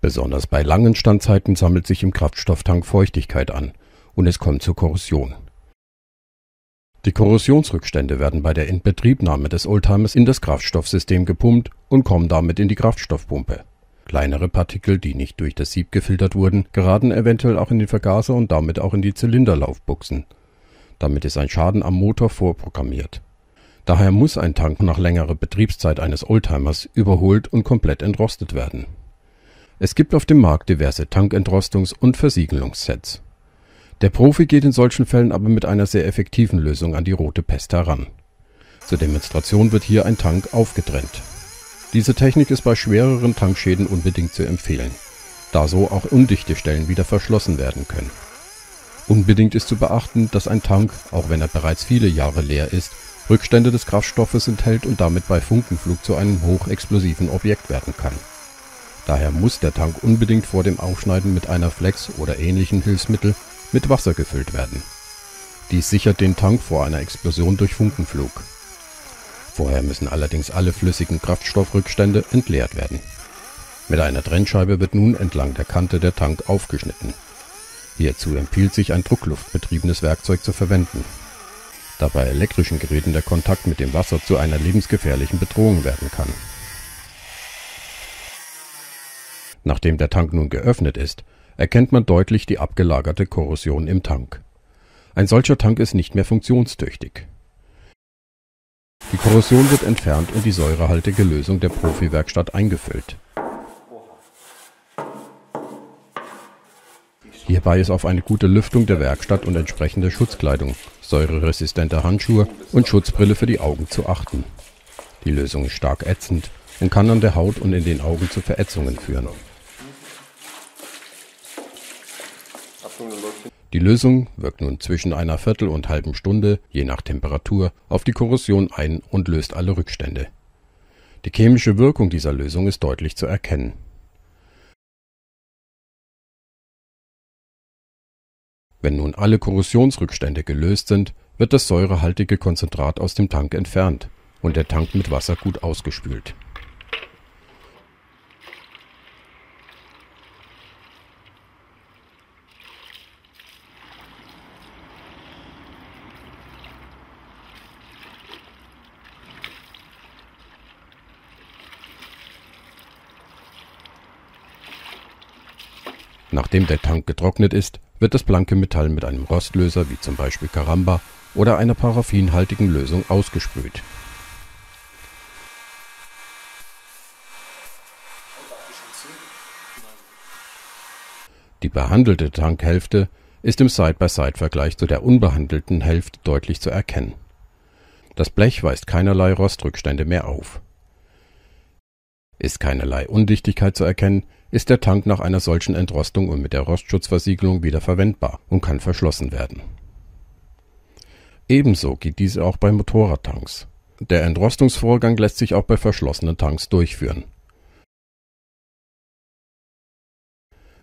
Besonders bei langen Standzeiten sammelt sich im Kraftstofftank Feuchtigkeit an und es kommt zur Korrosion. Die Korrosionsrückstände werden bei der Inbetriebnahme des Oldtimers in das Kraftstoffsystem gepumpt und kommen damit in die Kraftstoffpumpe. Kleinere Partikel, die nicht durch das Sieb gefiltert wurden, geraten eventuell auch in den Vergaser und damit auch in die Zylinderlaufbuchsen. Damit ist ein Schaden am Motor vorprogrammiert. Daher muss ein Tank nach längerer Betriebszeit eines Oldtimers überholt und komplett entrostet werden. Es gibt auf dem Markt diverse Tankentrostungs- und Versiegelungssets. Der Profi geht in solchen Fällen aber mit einer sehr effektiven Lösung an die rote Pest heran. Zur Demonstration wird hier ein Tank aufgetrennt. Diese Technik ist bei schwereren Tankschäden unbedingt zu empfehlen, da so auch undichte Stellen wieder verschlossen werden können. Unbedingt ist zu beachten, dass ein Tank, auch wenn er bereits viele Jahre leer ist, Rückstände des Kraftstoffes enthält und damit bei Funkenflug zu einem hochexplosiven Objekt werden kann. Daher muss der Tank unbedingt vor dem Aufschneiden mit einer Flex oder ähnlichen Hilfsmittel mit Wasser gefüllt werden. Dies sichert den Tank vor einer Explosion durch Funkenflug. Vorher müssen allerdings alle flüssigen Kraftstoffrückstände entleert werden. Mit einer Trennscheibe wird nun entlang der Kante der Tank aufgeschnitten. Hierzu empfiehlt sich, ein druckluftbetriebenes Werkzeug zu verwenden. Da bei elektrischen Geräten der Kontakt mit dem Wasser zu einer lebensgefährlichen Bedrohung werden kann. Nachdem der Tank nun geöffnet ist, erkennt man deutlich die abgelagerte Korrosion im Tank. Ein solcher Tank ist nicht mehr funktionstüchtig. Die Korrosion wird entfernt und die säurehaltige Lösung der Profi-Werkstatt eingefüllt. Hierbei ist auf eine gute Lüftung der Werkstatt und entsprechende Schutzkleidung, säureresistente Handschuhe und Schutzbrille für die Augen zu achten. Die Lösung ist stark ätzend und kann an der Haut und in den Augen zu Verätzungen führen. Die Lösung wirkt nun zwischen einer Viertel- und halben Stunde, je nach Temperatur, auf die Korrosion ein und löst alle Rückstände. Die chemische Wirkung dieser Lösung ist deutlich zu erkennen. Wenn nun alle Korrosionsrückstände gelöst sind, wird das säurehaltige Konzentrat aus dem Tank entfernt und der Tank mit Wasser gut ausgespült. Nachdem der Tank getrocknet ist, wird das blanke Metall mit einem Rostlöser wie zum Beispiel Karamba oder einer paraffinhaltigen Lösung ausgesprüht. Die behandelte Tankhälfte ist im Side-by-Side-Vergleich zu der unbehandelten Hälfte deutlich zu erkennen. Das Blech weist keinerlei Rostrückstände mehr auf. Ist keinerlei Undichtigkeit zu erkennen, ist der Tank nach einer solchen Entrostung und mit der Rostschutzversiegelung wieder verwendbar und kann verschlossen werden. Ebenso geht diese auch bei Motorradtanks. Der Entrostungsvorgang lässt sich auch bei verschlossenen Tanks durchführen.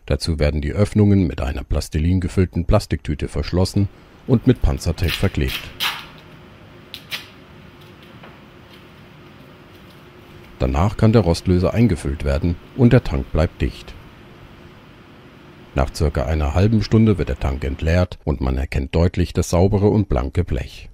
Dazu werden die Öffnungen mit einer Plastilin gefüllten Plastiktüte verschlossen und mit Panzertape verklebt. Danach kann der Rostlöser eingefüllt werden und der Tank bleibt dicht. Nach circa einer halben Stunde wird der Tank entleert und man erkennt deutlich das saubere und blanke Blech.